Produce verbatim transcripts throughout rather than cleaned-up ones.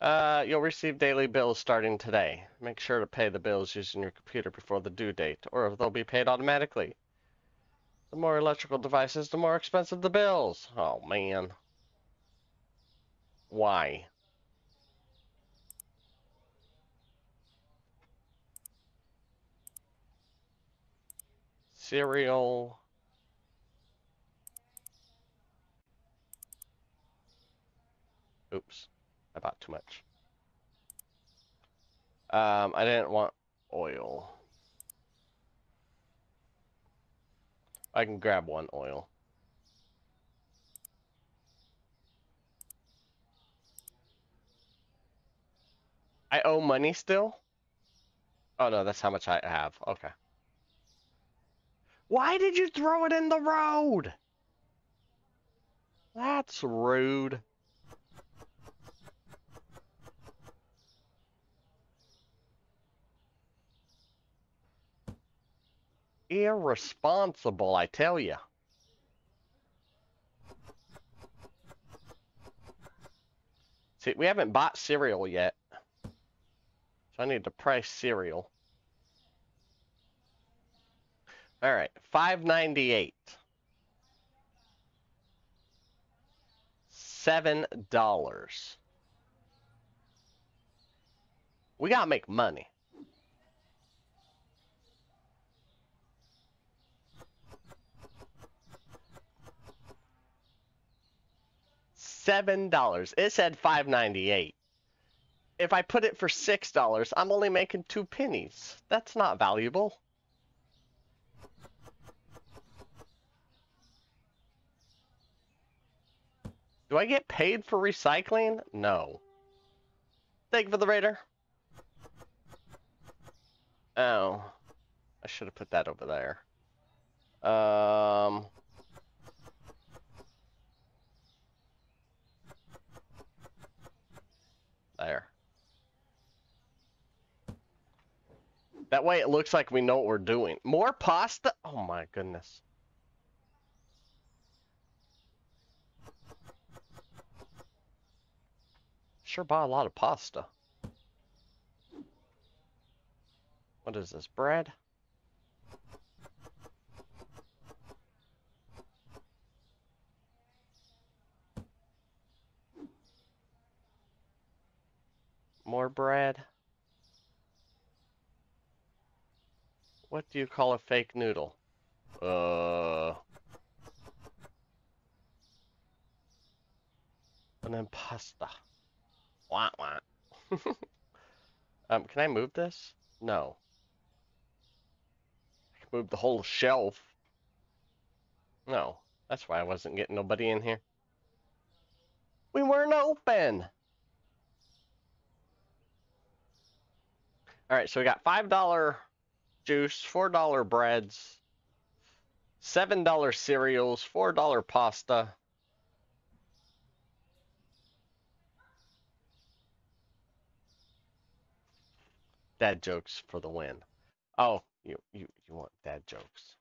Uh, you'll receive daily bills starting today. Make sure to pay the bills using your computer before the due date, or they'll be paid automatically. The more electrical devices, the more expensive the bills. Oh, man. Why? Cereal. Oops. I bought too much. Um, I didn't want oil. I can grab one oil. I owe money still? Oh no, that's how much I have. Okay. Why did you throw it in the road? That's rude. Irresponsible, I tell you. See, we haven't bought cereal yet. So I need to price cereal. All right, five ninety-eight. seven dollars. We got to make money. seven dollars. It said five ninety-eight. If I put it for six dollars, I'm only making two pennies. That's not valuable. Do I get paid for recycling? No. Thank you for the Raider. Oh. I should have put that over there. Um... There. That way it looks like we know what we're doing. More pasta? Oh my goodness. Sure bought a lot of pasta. What is this, bread? More bread. What do you call a fake noodle? Uh. And then pasta. Wah, wah. um, can I move this? No. I can move the whole shelf. No. That's why I wasn't getting nobody in here. We weren't open. All right, so we got five dollar juice, four dollar breads, seven dollar cereals, four dollar pasta. Dad jokes for the win. Oh, you you you want dad jokes.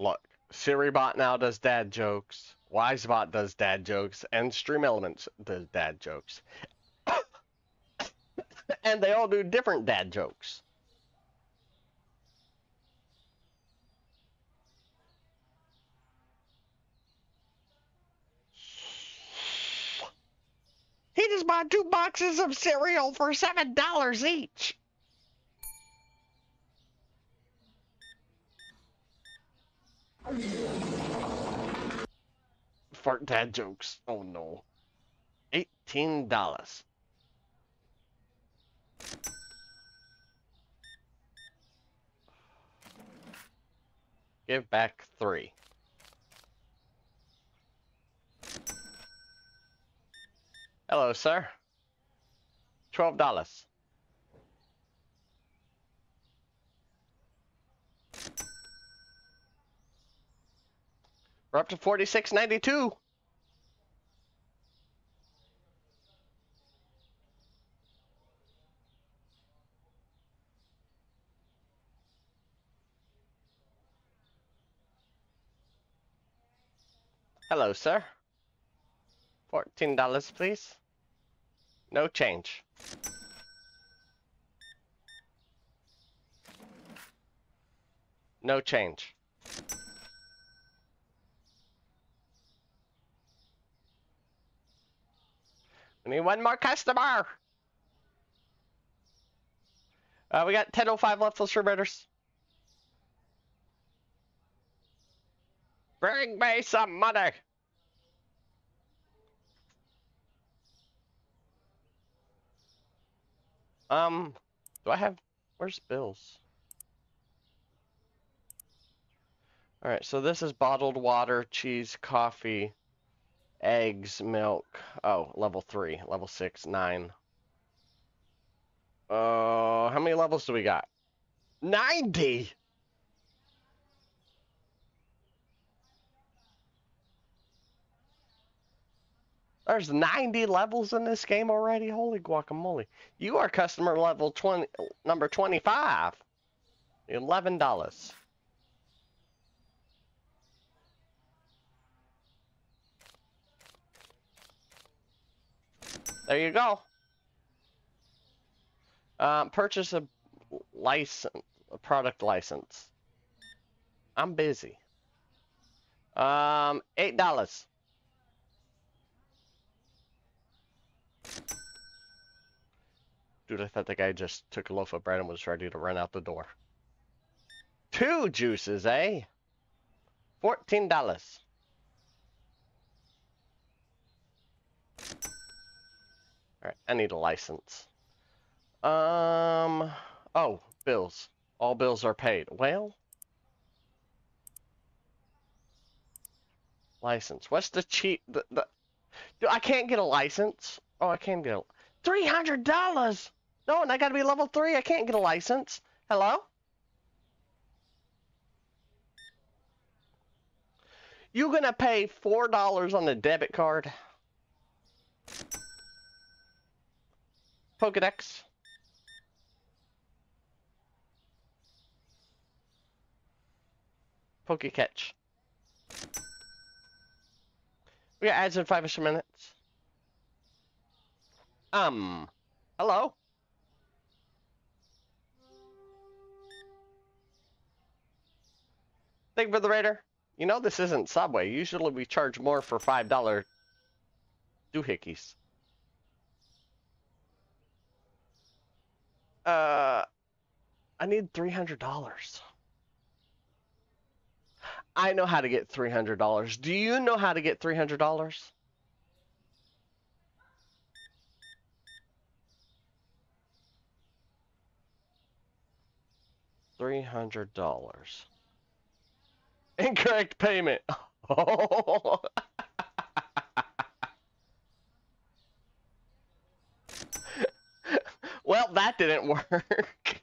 Look, SiriBot now does dad jokes, WiseBot does dad jokes, and Stream Elements does dad jokes. And they all do different dad jokes. He just bought two boxes of cereal for seven dollars each. Fart dad jokes. Oh no. eighteen dollars. Give back three. Hello, sir. twelve dollars. We're up to forty-six ninety-two. Hello, sir. Fourteen dollars, please. No change. No change. We need one more customer. Uh, we got ten oh five left, let's rebidders. Bring me some money. Um, do I have, where's bills? All right, so this is bottled water, cheese, coffee, eggs, milk. Oh, level three, level six, nine. Oh, uh, how many levels do we got? ninety. There's ninety levels in this game already. Holy guacamole. You are customer level twenty, number twenty-five. eleven dollars. There you go. Um, purchase a license, a product license. I'm busy. Um, eight dollars. Dude, I thought the guy just took a loaf of bread and was ready to run out the door. Two juices, eh? Fourteen dollars. All right, I need a license. Um, oh, bills. All bills are paid. Well, license. What's the cheap? The, the, I can't get a license. Oh, I can get a three hundred dollars. No, and I gotta be level three. I can't get a license. Hello? You gonna pay four dollars on the debit card? Pokedex. Pokecatch. We got ads in five-ish minutes. Um, hello? Thank you for the raider. You know this isn't Subway. Usually we charge more for five dollar doohickeys. Uh, I need three hundred dollars. I know how to get three hundred dollars. Do you know how to get three hundred dollars? three hundred dollars. Incorrect payment. Oh. Well, that didn't work.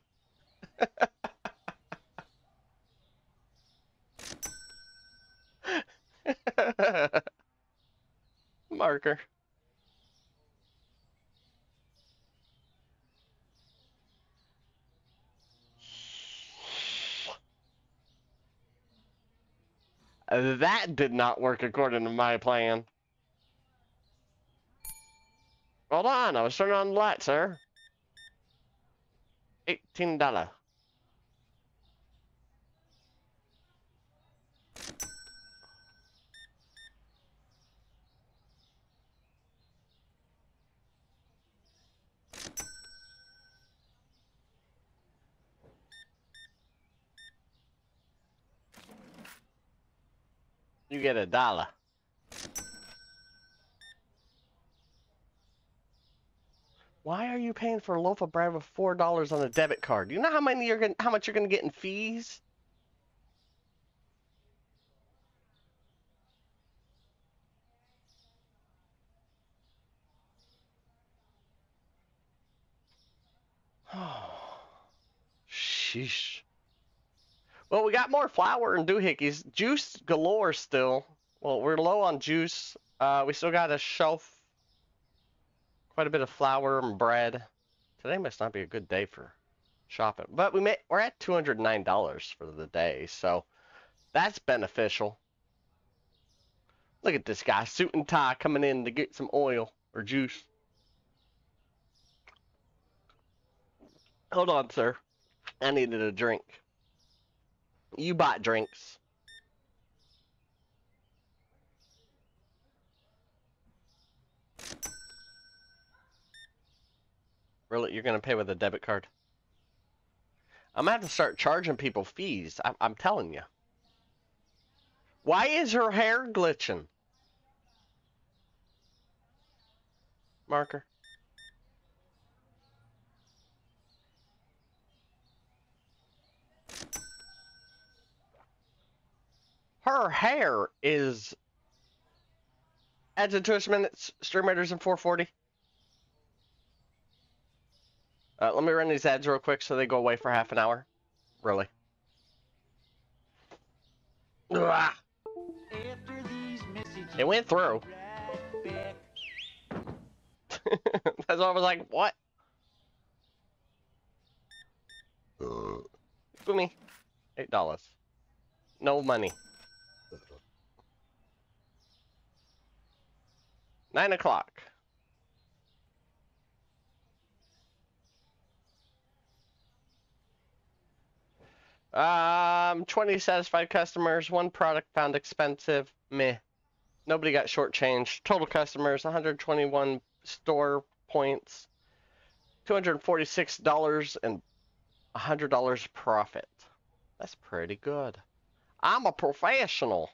Marker. That did not work according to my plan. Hold on, I was turning on the light, sir. Eighteen dollar. You get a dollar. Why are you paying for a loaf of bread with four dollars on a debit card? You know how many you're gonna, how much you're gonna get in fees? Oh, sheesh. Well, we got more flour and doohickeys. Juice galore still. Well, we're low on juice. Uh, we still got a shelf. Quite a bit of flour and bread. Today must not be a good day for shopping. But we may, we're at two hundred nine dollars for the day, so that's beneficial. Look at this guy, suit and tie, coming in to get some oil or juice. Hold on, sir. I needed a drink. You bought drinks. Really, you're gonna pay with a debit card? I'm gonna have to start charging people fees. I'm, I'm telling you. Why is her hair glitching? Marker. Her hair is. Adds it to us minutes. Stream Raiders in four forty. Uh, let me run these ads real quick so they go away for half an hour. Really. Ugh. It went through. Right. That's why I was like, what? Uh. Boomy. Eight dollars. No money. Nine o'clock. Um, twenty satisfied customers, one product found expensive, meh. Nobody got shortchanged. Total customers, one hundred twenty-one store points, two hundred forty-six dollars and one hundred dollars profit. That's pretty good. I'm a professional.